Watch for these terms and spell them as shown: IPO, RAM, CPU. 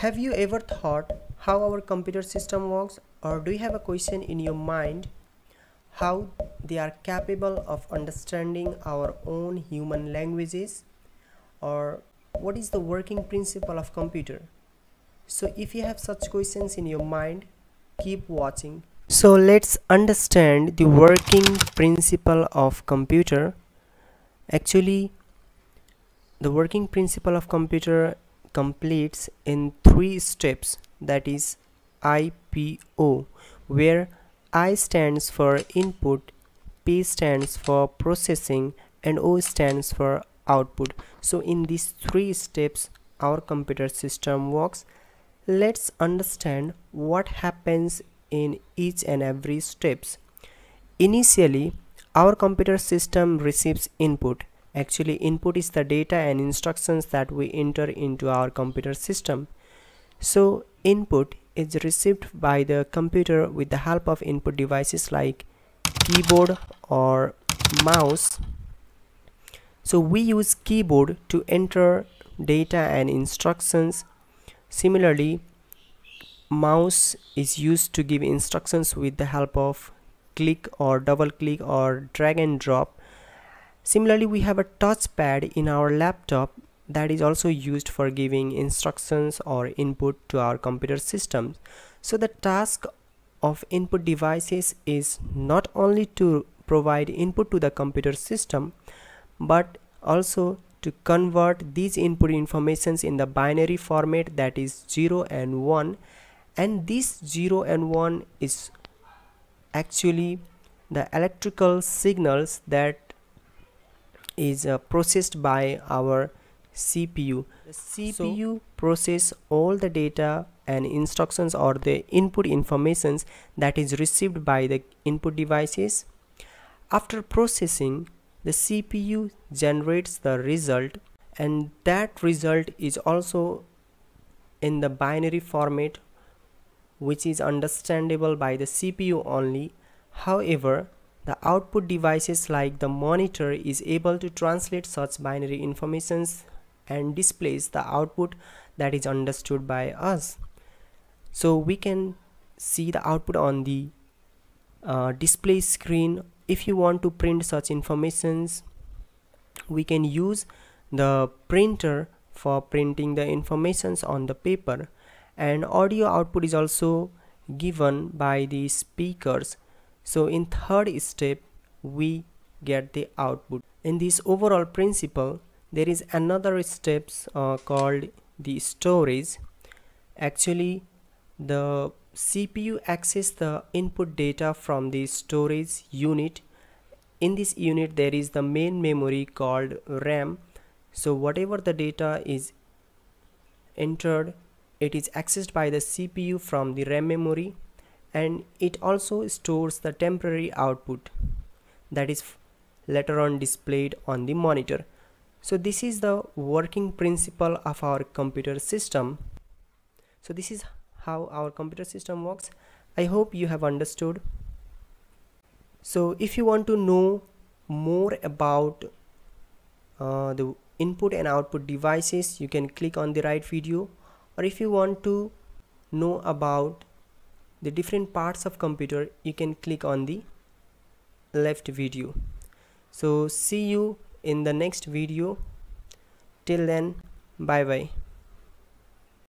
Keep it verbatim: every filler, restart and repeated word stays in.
Have you ever thought how our computer system works, or do you have a question in your mind how they are capable of understanding our own human languages, or what is the working principle of computer? So if you have such questions in your mind, keep watching. So let's understand the working principle of computer. Actually, the working principle of computer completes in three steps, that is I P O, where I stands for input, P stands for processing, and O stands for output. So in these three steps our computer system works. Let's understand what happens in each and every steps. Initially, our computer system receives input. Actually, input is the data and instructions that we enter into our computer system. So input is received by the computer with the help of input devices like keyboard or mouse. So we use keyboard to enter data and instructions. Similarly, mouse is used to give instructions with the help of click or double click or drag and drop. Similarly, we have a touchpad in our laptop that is also used for giving instructions or input to our computer systems. So the task of input devices is not only to provide input to the computer system, but also to convert these input informations in the binary format, that is zero and one, and this zero and one is actually the electrical signals that is uh, processed by our C P U. The C P U so, process all the data and instructions or the input informations that is received by the input devices. After processing, the C P U generates the result, and that result is also in the binary format, which is understandable by the C P U only. However, the output devices like the monitor is able to translate such binary informations and displays the output that is understood by us. So we can see the output on the uh, display screen. If you want to print such informations, we can use the printer for printing the informations on the paper, and audio output is also given by the speakers. So in third step, we get the output. In this overall principle, there is another steps uh, called the storage. Actually, the C P U accesses the input data from the storage unit. In this unit, there is the main memory called RAM. So whatever the data is entered, it is accessed by the C P U from the RAM memory, and it also stores the temporary output that is later on displayed on the monitor. So this is the working principle of our computer system. So this is how our computer system works. I hope you have understood. So if you want to know more about uh, the input and output devices, you can click on the right video, or if you want to know about the different parts of computer, you can click on the left video. So see you in the next video. Till then, bye bye.